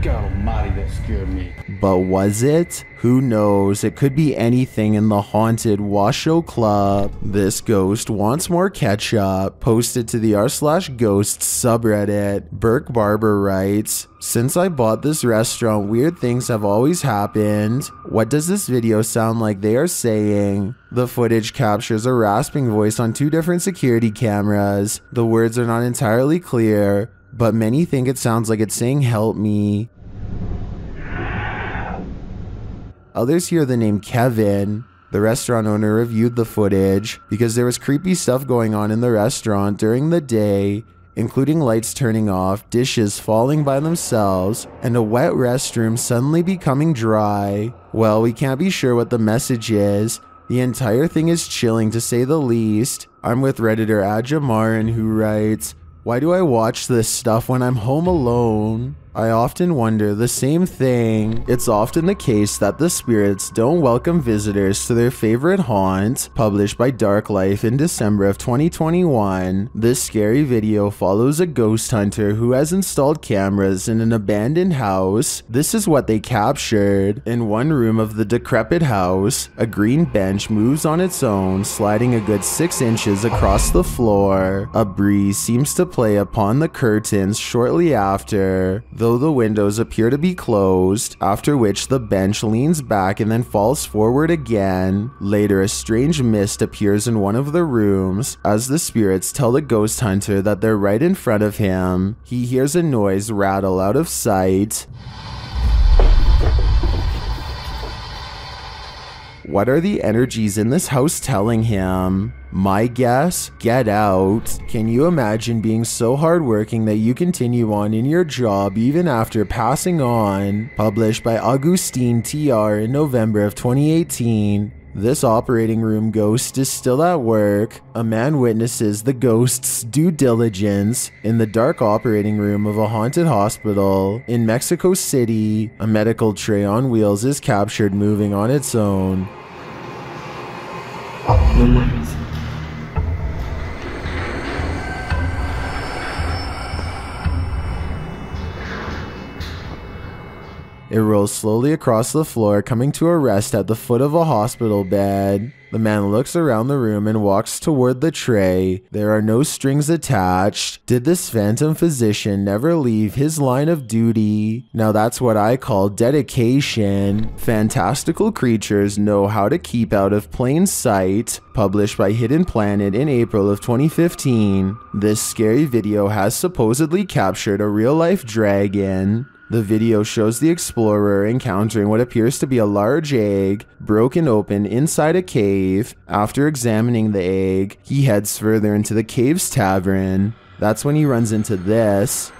God almighty, that scared me. But was it? Who knows? It could be anything in the haunted Washoe Club. This ghost wants more ketchup. Posted to the r slash ghosts subreddit, Burke Barber writes, "Since I bought this restaurant, weird things have always happened. What does this video sound like they are saying?" The footage captures a rasping voice on two different security cameras. The words are not entirely clear, but many think it sounds like it's saying "help me." Others hear the name Kevin. The restaurant owner reviewed the footage because there was creepy stuff going on in the restaurant during the day, including lights turning off, dishes falling by themselves, and a wet restroom suddenly becoming dry. Well, we can't be sure what the message is. The entire thing is chilling, to say the least. I'm with Redditor Ajamaran, who writes, "Why do I watch this stuff when I'm home alone?" I often wonder the same thing. It's often the case that the spirits don't welcome visitors to their favorite haunt. Published by Dark Life in December of twenty twenty-one, this scary video follows a ghost hunter who has installed cameras in an abandoned house. This is what they captured. In one room of the decrepit house, a green bench moves on its own, sliding a good six inches across the floor. A breeze seems to play upon the curtains shortly after, though the windows appear to be closed, after which the bench leans back and then falls forward again. Later, a strange mist appears in one of the rooms as the spirits tell the ghost hunter that they're right in front of him. He hears a noise rattle out of sight. What are the energies in this house telling him? My guess? Get out. Can you imagine being so hardworking that you continue on in your job even after passing on? Published by Augustine T R in November of twenty eighteen. This operating room ghost is still at work. A man witnesses the ghost's due diligence in the dark operating room of a haunted hospital in Mexico City. A medical tray on wheels is captured moving on its own. It rolls slowly across the floor, coming to a rest at the foot of a hospital bed. The man looks around the room and walks toward the tray. There are no strings attached. Did this phantom physician never leave his line of duty? Now that's what I call dedication. Fantastical creatures know how to keep out of plain sight. Published by Hidden Planet in April of twenty fifteen. This scary video has supposedly captured a real-life dragon. The video shows the explorer encountering what appears to be a large egg, broken open inside a cave. After examining the egg, he heads further into the cave's tavern. That's when he runs into this.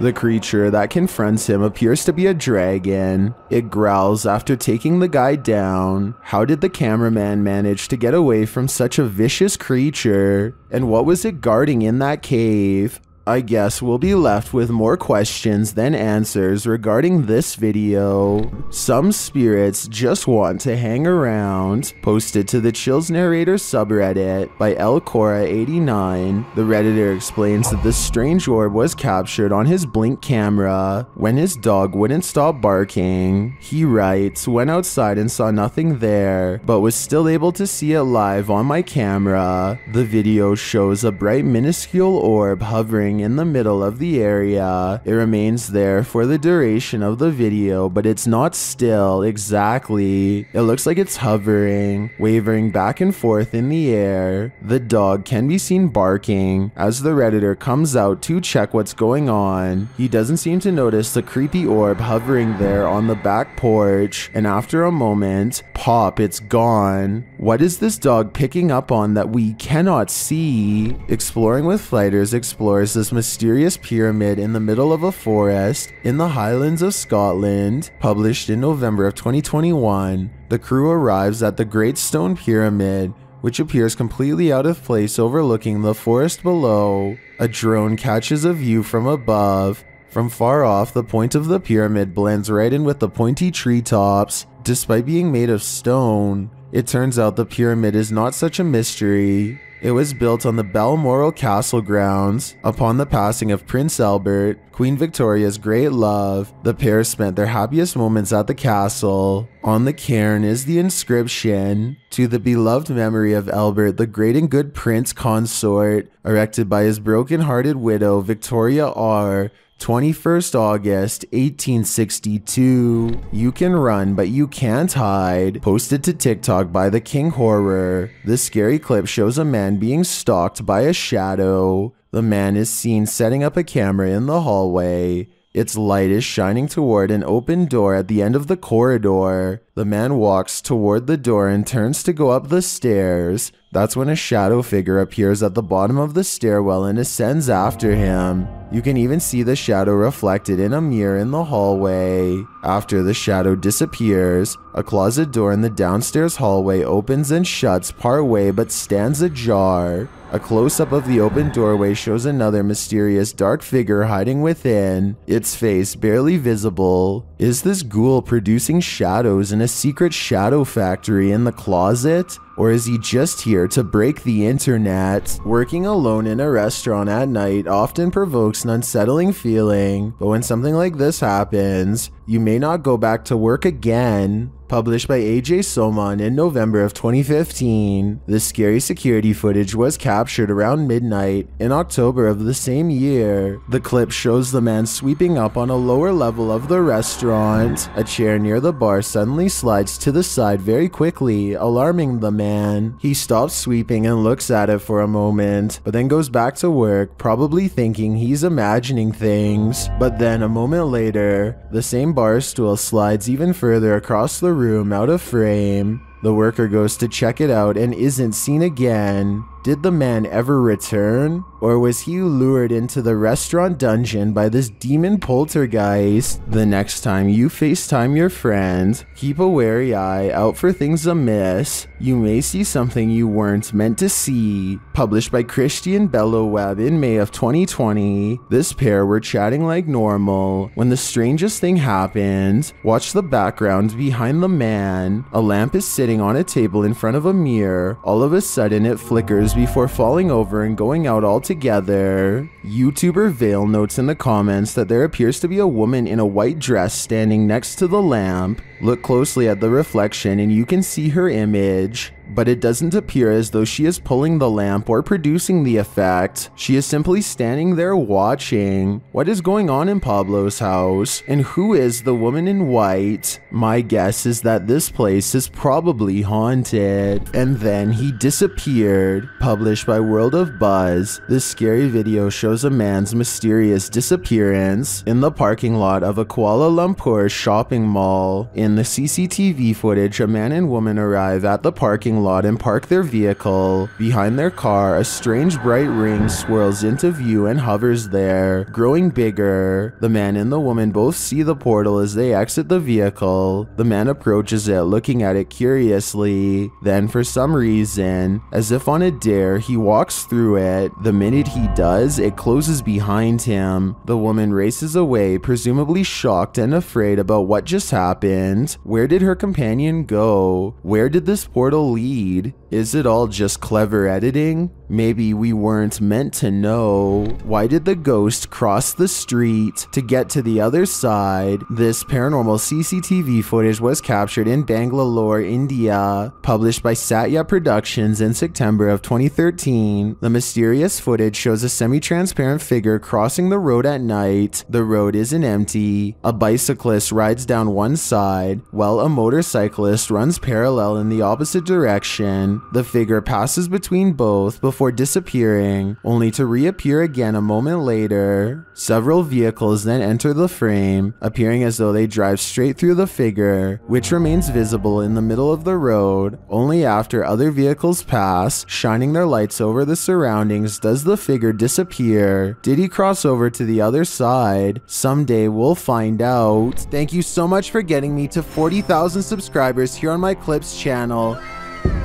The creature that confronts him appears to be a dragon. It growls after taking the guy down. How did the cameraman manage to get away from such a vicious creature? And what was it guarding in that cave? I guess we'll be left with more questions than answers regarding this video. Some spirits just want to hang around. Posted to the Chills Narrator subreddit by L Cora eight nine, the Redditor explains that this strange orb was captured on his Blink camera when his dog wouldn't stop barking. He writes, "Went outside and saw nothing there, but was still able to see it live on my camera. The video shows a bright minuscule orb hovering in the middle of the area. It remains there for the duration of the video, but it's not still exactly. It looks like it's hovering, wavering back and forth in the air. The dog can be seen barking as the Redditor comes out to check what's going on. He doesn't seem to notice the creepy orb hovering there on the back porch, and after a moment, pop, it's gone. What is this dog picking up on that we cannot see?" Exploring with Flighters explores this mysterious pyramid in the middle of a forest in the Highlands of Scotland. Published in November of twenty twenty-one, the crew arrives at the Great Stone Pyramid, which appears completely out of place overlooking the forest below. A drone catches a view from above. From far off, the point of the pyramid blends right in with the pointy treetops, despite being made of stone. It turns out the pyramid is not such a mystery. It was built on the Balmoral Castle grounds. Upon the passing of Prince Albert, Queen Victoria's great love, the pair spent their happiest moments at the castle. On the cairn is the inscription, "To the beloved memory of Albert, the great and good prince consort, erected by his broken-hearted widow, Victoria R. twenty-first August eighteen sixty-two. You can run, but you can't hide." Posted to TikTok by The King Horror, this scary clip shows a man being stalked by a shadow. The man is seen setting up a camera in the hallway. Its light is shining toward an open door at the end of the corridor. The man walks toward the door and turns to go up the stairs. That's when a shadow figure appears at the bottom of the stairwell and ascends after him. You can even see the shadow reflected in a mirror in the hallway. After the shadow disappears, a closet door in the downstairs hallway opens and shuts partway but stands ajar. A close-up of the open doorway shows another mysterious dark figure hiding within, its face barely visible. Is this ghoul producing shadows in a secret shadow factory in the closet? Or is he just here to break the internet? Working alone in a restaurant at night often provokes an unsettling feeling, but when something like this happens, you may not go back to work again. Published by A J Soman in November of twenty fifteen, this scary security footage was captured around midnight in October of the same year. The clip shows the man sweeping up on a lower level of the restaurant. A chair near the bar suddenly slides to the side very quickly, alarming the man. He stops sweeping and looks at it for a moment, but then goes back to work, probably thinking he's imagining things. But then a moment later, the same bar stool slides even further across the room out of frame. The worker goes to check it out and isn't seen again. Did the man ever return? Or was he lured into the restaurant dungeon by this demon poltergeist? The next time you FaceTime your friend, keep a wary eye out for things amiss. You may see something you weren't meant to see. Published by Christian Belloweb in May of twenty twenty, this pair were chatting like normal when the strangest thing happened. Watch the background behind the man. A lamp is sitting on a table in front of a mirror. All of a sudden it flickers before falling over and going out altogether. YouTuber Vale notes in the comments that there appears to be a woman in a white dress standing next to the lamp. Look closely at the reflection and you can see her image, but it doesn't appear as though she is pulling the lamp or producing the effect. She is simply standing there watching. What is going on in Pablo's house? And who is the woman in white? My guess is that this place is probably haunted. And then he disappeared. Published by World of Buzz, this scary video shows a man's mysterious disappearance in the parking lot of a Kuala Lumpur shopping mall. In the C C T V footage, a man and woman arrive at the parking lot lot and park their vehicle. Behind their car, a strange bright ring swirls into view and hovers there, growing bigger. The man and the woman both see the portal as they exit the vehicle. The man approaches it, looking at it curiously. Then, for some reason, as if on a dare, he walks through it. The minute he does, it closes behind him. The woman races away, presumably shocked and afraid about what just happened. Where did her companion go? Where did this portal lead? Lead. Is it all just clever editing? Maybe we weren't meant to know. Why did the ghost cross the street to get to the other side? This paranormal C C T V footage was captured in Bangalore, India. Published by Satya Productions in September of twenty thirteen, the mysterious footage shows a semi-transparent figure crossing the road at night. The road isn't empty. A bicyclist rides down one side, while a motorcyclist runs parallel in the opposite direction. The figure passes between both before Before disappearing, only to reappear again a moment later. Several vehicles then enter the frame, appearing as though they drive straight through the figure, which remains visible in the middle of the road. Only after other vehicles pass, shining their lights over the surroundings, does the figure disappear. Did he cross over to the other side? Someday we'll find out. Thank you so much for getting me to forty thousand subscribers here on my Clips channel.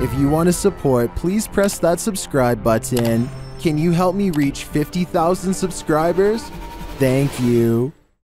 If you want to support, please press that subscribe button. Can you help me reach fifty thousand subscribers? Thank you.